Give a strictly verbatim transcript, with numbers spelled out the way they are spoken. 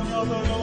No, no, no.